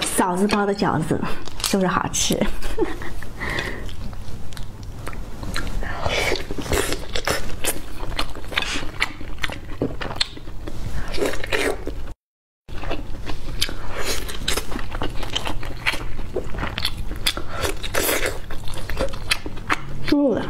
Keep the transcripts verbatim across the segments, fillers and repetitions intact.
嫂子包的饺子就是好吃。猪肉的。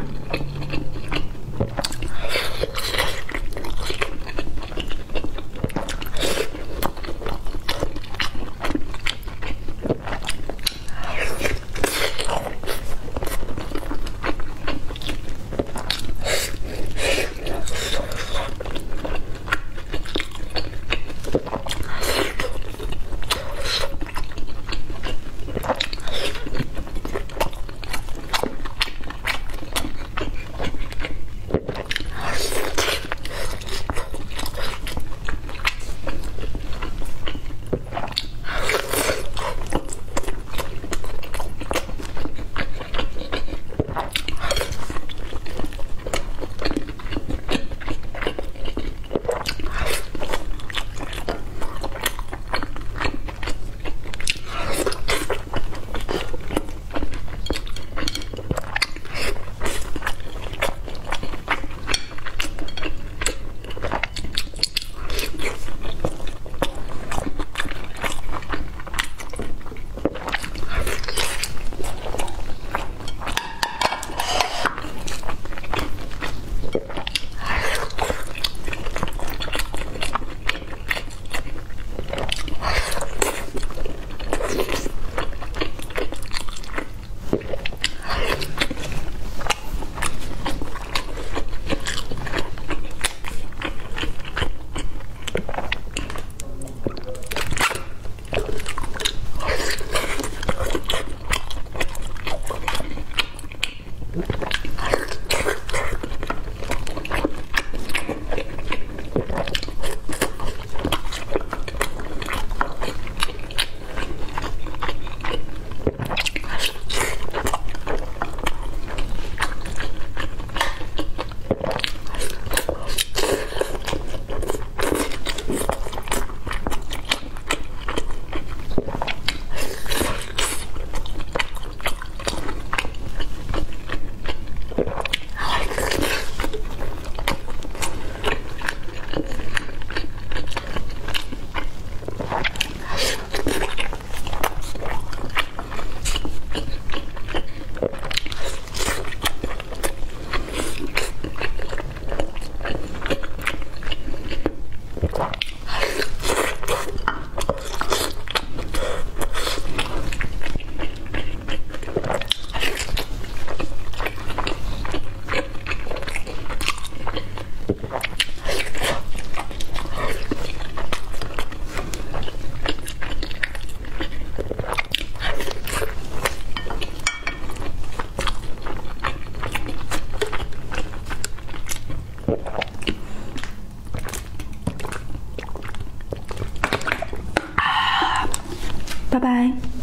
拜拜。